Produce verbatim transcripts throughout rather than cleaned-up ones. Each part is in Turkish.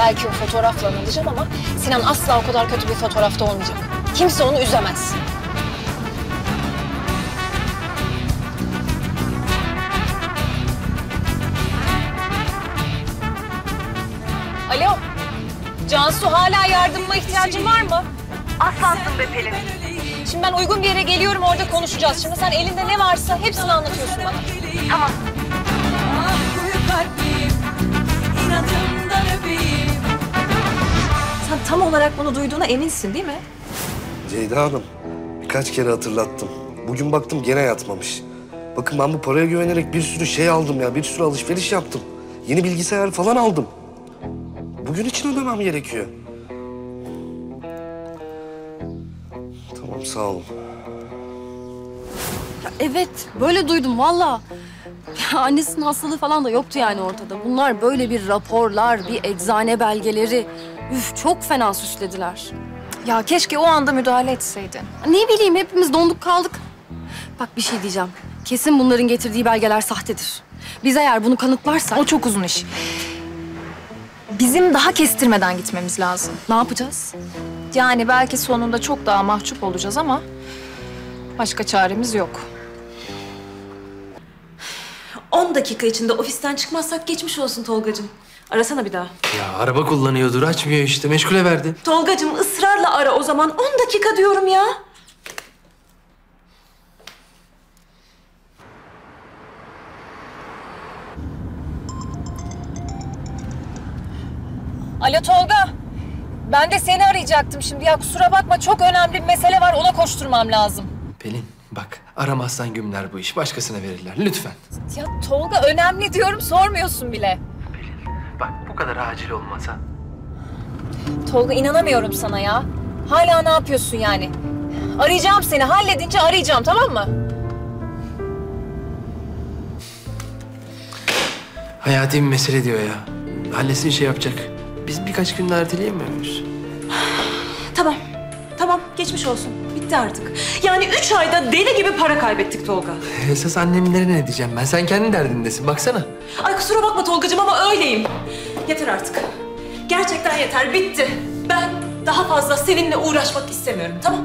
belki o fotoğrafla anılacağım ama Sinan asla o kadar kötü bir fotoğrafta olmayacak. Kimse onu üzemez. Alo, Cansu hala yardımıma ihtiyacın var mı? Aslansın be Pelin. Şimdi ben uygun bir yere geliyorum, orada konuşacağız. Şimdi sen elinde ne varsa hepsini anlatıyorsun bana. Tamam. Sen tam olarak bunu duyduğuna eminsin değil mi? Ceyda Hanım, birkaç kere hatırlattım. Bugün baktım gene yatmamış. Bakın ben bu paraya güvenerek bir sürü şey aldım ya, bir sürü alışveriş yaptım. Yeni bilgisayar falan aldım. Bugün için ödemem gerekiyor. Tamam, sağ olun. Ya evet, böyle duydum valla. Annesinin hastalığı falan da yoktu yani ortada. Bunlar böyle bir raporlar, bir eczane belgeleri. Üf, çok fena süslediler. Ya keşke o anda müdahale etseydin. Ne bileyim, hepimiz donduk kaldık. Bak bir şey diyeceğim. Kesin bunların getirdiği belgeler sahtedir. Biz eğer bunu kanıtlarsak... O çok uzun iş. Bizim daha kestirmeden gitmemiz lazım. Ne yapacağız? Yani belki sonunda çok daha mahcup olacağız ama... başka çaremiz yok. on dakika içinde ofisten çıkmazsak geçmiş olsun Tolgacığım. Arasana bir daha. Ya araba kullanıyordur, açmıyor işte. Meşgule verdi. Tolgacığım ısrarla ara o zaman. on dakika diyorum ya. Alo Tolga. Ben de seni arayacaktım şimdi. Ya kusura bakma, çok önemli bir mesele var. Ona koşturmam lazım. Pelin. Bak, aramazsan gümler bu iş. Başkasına verirler, lütfen. Ya Tolga, önemli diyorum, sormuyorsun bile. Pelin, bak bu kadar acil olmasa. Tolga, inanamıyorum sana ya. Hala ne yapıyorsun yani? Arayacağım seni, halledince arayacağım, tamam mı? Hayati bir mesele diyor ya. Halletsin, şey yapacak. Biz birkaç gün erteleyemiyor muyuz? Tamam, tamam. Geçmiş olsun. Artık. Yani üç ayda deli gibi para kaybettik Tolga. Esas annemlere ne diyeceğim ben? Sen kendi derdindesin, baksana. Ay kusura bakma Tolgacığım ama öyleyim. Yeter artık. Gerçekten yeter, bitti. Ben daha fazla seninle uğraşmak istemiyorum, tamam?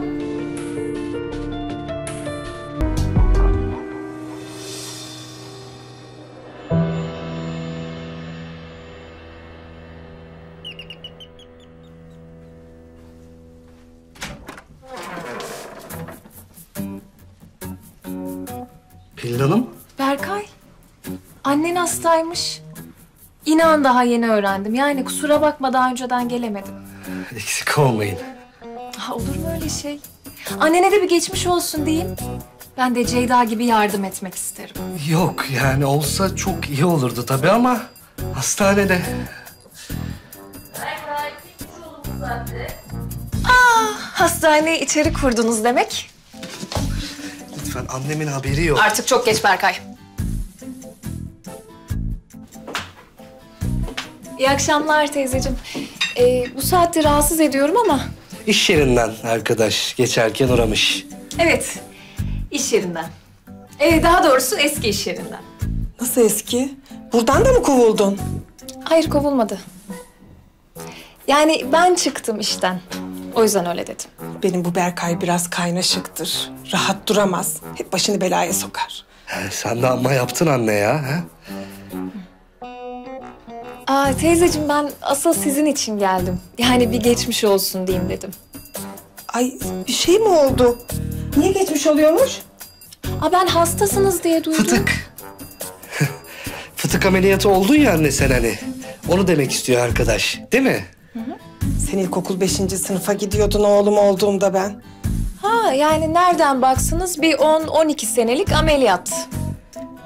Pelin Hanım. Berkay, annen hastaymış. İnan daha yeni öğrendim. Yani kusura bakma daha önceden gelemedim. Eksik olmayın. Aa, olur mu öyle şey? Annene de bir geçmiş olsun diyeyim. Ben de Ceyda gibi yardım etmek isterim. Yok yani, olsa çok iyi olurdu tabii ama hastanede. Berkay, geçmiş olun bu saatte. Aa, hastaneye içeri kurdunuz demek. Ben annemin haberi yok. Artık çok geç Berkay. İyi akşamlar teyzeciğim. Ee, bu saatte rahatsız ediyorum ama... İş yerinden arkadaş geçerken uğramış. Evet, iş yerinden. Ee, daha doğrusu eski iş yerinden. Nasıl eski? Buradan da mı kovuldun? Hayır, kovulmadı. Yani ben çıktım işten. O yüzden öyle dedim. Benim bu Berkay biraz kaynaşıktır. Rahat duramaz. Hep başını belaya sokar. He, sen de amma yaptın anne ya. He? Aa, teyzeciğim ben asıl sizin için geldim. Yani bir geçmiş olsun diyeyim dedim. Ay bir şey mi oldu? Niye geçmiş oluyormuş? Aa, ben hastasınız diye duydum. Fıtık. Fıtık ameliyatı oldun ya anne sen hani. Onu demek istiyor arkadaş. Değil mi? Hı hı. Sen ilkokul beşinci sınıfa gidiyordun oğlum olduğumda ben. Ha yani nereden baksanız bir on on iki senelik ameliyat.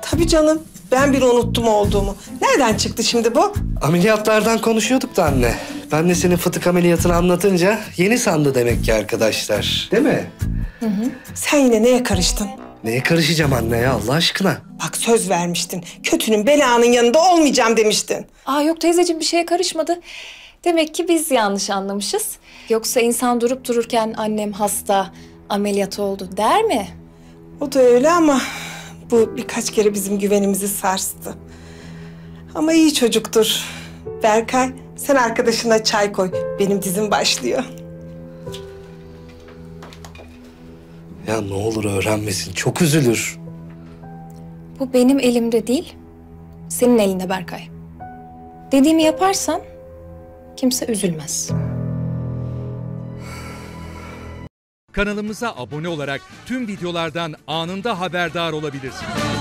Tabii canım, ben bile unuttum olduğumu. Nereden çıktı şimdi bu? Ameliyatlardan konuşuyorduk da anne. Ben de senin fıtık ameliyatını anlatınca yeni sandı demek ki arkadaşlar. Değil mi? Hı hı. Sen yine neye karıştın? Neye karışacağım anne ya Allah aşkına? Bak söz vermiştin. Kötünün belanın yanında olmayacağım demiştin. Aa yok teyzeciğim, bir şeye karışmadı. Demek ki biz yanlış anlamışız. Yoksa insan durup dururken annem hasta, ameliyat oldu der mi? O da öyle ama bu birkaç kere bizim güvenimizi sarstı. Ama iyi çocuktur. Berkay Sen arkadaşına çay koy. Benim dizim başlıyor. Ya ne olur öğrenmesin. Çok üzülür. Bu benim elimde değil. Senin elinde Berkay. Dediğimi yaparsan kimse üzülmez. Kanalımıza abone olarak tüm videolardan anında haberdar olabilirsiniz.